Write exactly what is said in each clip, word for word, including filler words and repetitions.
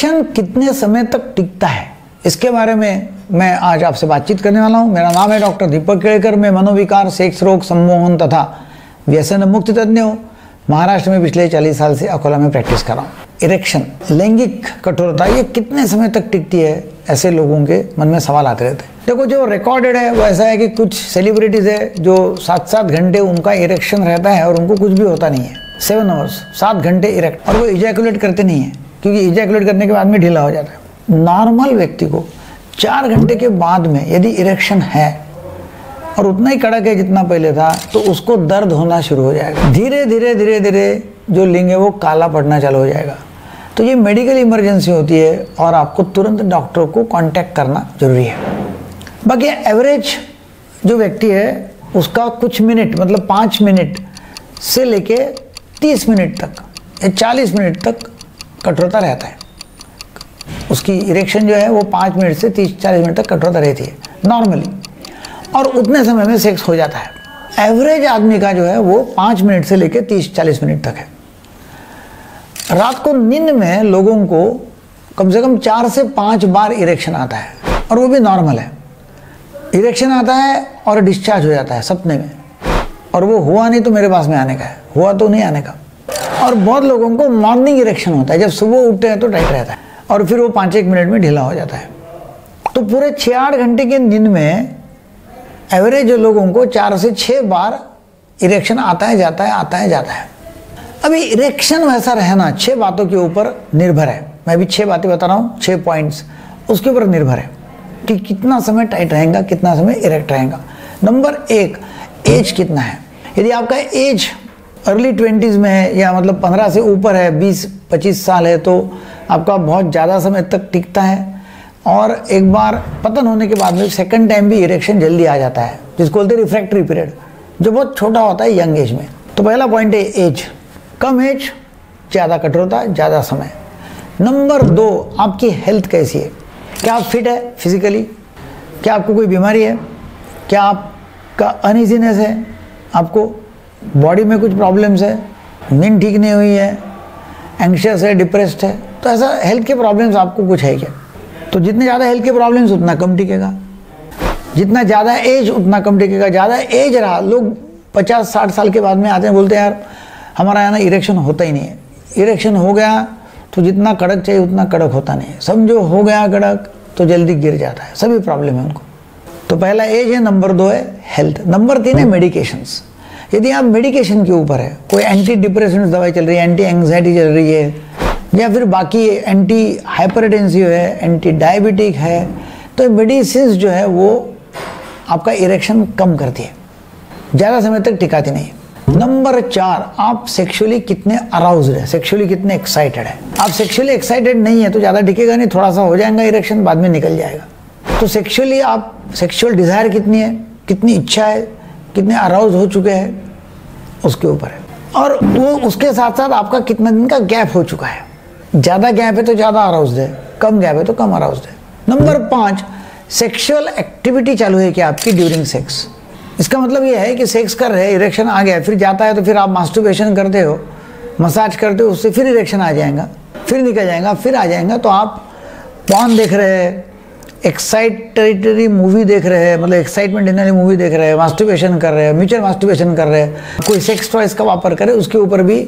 Infection कितने समय तक टिकता है, इसके बारे में मैं आज आपसे बातचीत करने वाला हूं। मेरा नाम है डॉक्टर दीपक केळकर। मैं मनोविकार, सेक्स रोग, सम्मोहन तथा व्यसन मुक्त तज्ञ हूँ। महाराष्ट्र में पिछले चालीस साल से अकोला में प्रैक्टिस कर रहा हूँ। इरेक्शन, लैंगिक कठोरता, ये कितने समय तक टिकती है, ऐसे लोगों के मन में सवाल आते रहते हैं। देखो, जो रिकॉर्डेड है वो ऐसा है कि कुछ सेलिब्रिटीज़ है जो सात सात घंटे उनका इरेक्शन रहता है और उनको कुछ भी होता नहीं है। सेवन आवर्स, सात घंटे इरेक्ट, और वो इजैकुलेट करते नहीं है, क्योंकि इजैकुलेट करने के बाद में ढीला हो जाता है। नॉर्मल व्यक्ति को चार घंटे के बाद में यदि इरेक्शन है और उतना ही कड़क है जितना पहले था, तो उसको दर्द होना शुरू हो जाएगा। धीरे धीरे धीरे धीरे जो लिंग है वो काला पड़ना चालू हो जाएगा। तो ये मेडिकल इमरजेंसी होती है और आपको तुरंत डॉक्टर को कांटेक्ट करना जरूरी है। बाकी एवरेज जो व्यक्ति है उसका कुछ मिनट, मतलब पाँच मिनट से लेके तीस मिनट तक या चालीस मिनट तक कठोरता रहता है। उसकी इरेक्शन जो है वो पाँच मिनट से तीस चालीस मिनट तक कठोरता रहती है नॉर्मली, और उतने समय में सेक्स हो जाता है। एवरेज आदमी का जो है वो पाँच मिनट से लेकर तीस चालीस मिनट तक है। रात को नींद में लोगों को कम से कम चार से पाँच बार इरेक्शन आता है, और वो भी नॉर्मल है। इरेक्शन आता है और डिस्चार्ज हो जाता है सपने में, और वो हुआ नहीं तो मेरे पास में आने का है, हुआ तो नहीं आने का। और बहुत लोगों को मॉर्निंग इरेक्शन होता है, जब सुबह उठते हैं तो टाइट रहता है और फिर वो पाँच एक मिनट में ढीला हो जाता है। तो पूरे छः आठ घंटे की नींद में एवरेज लोगों को चार से छः बार इरेक्शन आता है जाता है आता है जाता है। अभी इरेक्शन वैसा रहना छः बातों के ऊपर निर्भर है। मैं अभी छः बातें बता रहा हूँ, छः पॉइंट्स, उसके ऊपर निर्भर है कि कितना समय टाइट रहेगा, कितना समय इरेक्ट रहेगा। नंबर एक, एज कितना है। यदि आपका एज अर्ली ट्वेंटीज़ में है, या मतलब पंद्रह से ऊपर है, बीस पच्चीस साल है, तो आपका बहुत ज़्यादा समय तक टिकता है। और एक बार पतन होने के बाद में सेकंड टाइम भी इरेक्शन जल्दी आ जाता है, जिसको बोलते हैं रिफ्रैक्टरी पीरियड, जो बहुत छोटा होता है यंग एज में। तो पहला पॉइंट है एज, कम एज ज़्यादा कठोरता ज़्यादा समय। नंबर दो, आपकी हेल्थ कैसी है। क्या आप फिट है फिजिकली, क्या आपको कोई बीमारी है, क्या आपका अनइजीनेस है, आपको बॉडी में कुछ प्रॉब्लम्स है, नींद ठीक नहीं हुई है, एंग्शियस है, डिप्रेस्ड है, तो ऐसा हेल्थ के प्रॉब्लम्स आपको कुछ है क्या। तो जितने ज़्यादा हेल्थ के प्रॉब्लम्स उतना कम टिकेगा, जितना ज़्यादा एज उतना कम टिकेगा। ज़्यादा एज रहा, लोग पचास साठ साल के बाद में आते हैं, बोलते हैं यार हमारा यहाँ ना इरेक्शन होता ही नहीं है। इरेक्शन हो गया तो जितना कड़क चाहिए उतना कड़क होता नहीं है, समझो हो गया कड़क तो जल्दी गिर जाता है, सभी प्रॉब्लम है उनको। तो पहला एज है, नंबर दो है हेल्थ, नंबर तीन है मेडिकेशंस। यदि आप मेडिकेशन के ऊपर है, कोई एंटी डिप्रेसेंट्स दवाई चल रही है, एंटी एंग्जाइटी चल रही है, या फिर बाकी एंटी हाइपरटेंसिव है, एंटी डायबिटिक है, तो मेडिसिन जो है वो आपका इरेक्शन कम करती है, ज़्यादा समय तक टिकाती नहीं। नंबर चार, आप सेक्सुअली कितने अराउज्ड है, सेक्सुअली कितने एक्साइटेड है। आप सेक्सुअली एक्साइटेड नहीं है तो ज़्यादा टिकेगा नहीं, थोड़ा सा हो जाएगा इरेक्शन, बाद में निकल जाएगा। तो सेक्सुअली आप, सेक्सुअल डिज़ायर कितनी है, कितनी इच्छा है, कितने अराउज हो चुके हैं, उसके ऊपर है। और वो उसके साथ साथ आपका कितना दिन का गैप हो चुका है। ज़्यादा गैप है तो ज़्यादा अराउज्ड है, कम गैप है तो कम अराउज्ड है। नंबर पाँच, सेक्सुअल एक्टिविटी चालू है क्या आपकी ड्यूरिंग सेक्स। इसका मतलब ये है कि सेक्स कर रहे, इरेक्शन आ गया, फिर जाता है तो फिर आप मास्टरबेशन करते हो, मसाज करते हो, उससे फिर इरेक्शन आ जाएगा, फिर निकल जाएगा, फिर आ जाएगा। तो आप पॉर्न देख रहे हैं, एक्साइटेटरी मूवी देख रहे हैं, मतलब एक्साइटमेंट देने वाली मूवी देख रहे हैं, मास्टरबेशन कर रहे हैं, म्यूचुअल मास्टरबेशन कर रहे हैं, कोई सेक्स टॉयज का वापर करे, उसके ऊपर भी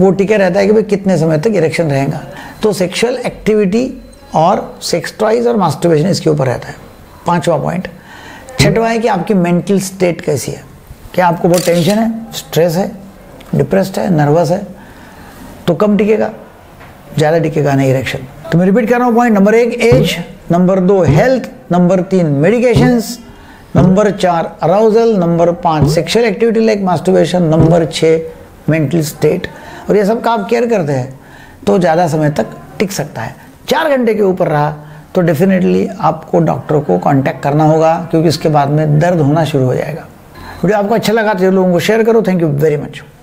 वो टिके रहता है कि भाई कितने समय तक इरेक्शन रहेगा। तो सेक्सुअल एक्टिविटी और सेक्स टॉयज और मास्टरबेशन इसके ऊपर रहता है। पांचवा पॉइंट। छठवा है कि आपकी मेंटल स्टेट कैसी है, क्या आपको बहुत टेंशन है, स्ट्रेस है, डिप्रेस्ड है, नर्वस है, तो कम टिकेगा, ज़्यादा टिकेगा नहीं इरेक्शन। तो मैं रिपीट कर रहा हूँ, पॉइंट नंबर एक एज, नंबर दो हेल्थ, नंबर तीन मेडिकेशंस, नंबर चार अराउजल, नंबर पाँच sexual activity like masturbation, number छः मेंटल स्टेट। और ये सब का आप केयर करते हैं तो ज़्यादा समय तक टिक सकता है। चार घंटे के ऊपर रहा तो डेफिनेटली आपको डॉक्टर को कांटेक्ट करना होगा, क्योंकि इसके बाद में दर्द होना शुरू हो जाएगा। वीडियो आपको अच्छा लगा तो लोगों को शेयर करो। Thank you very much.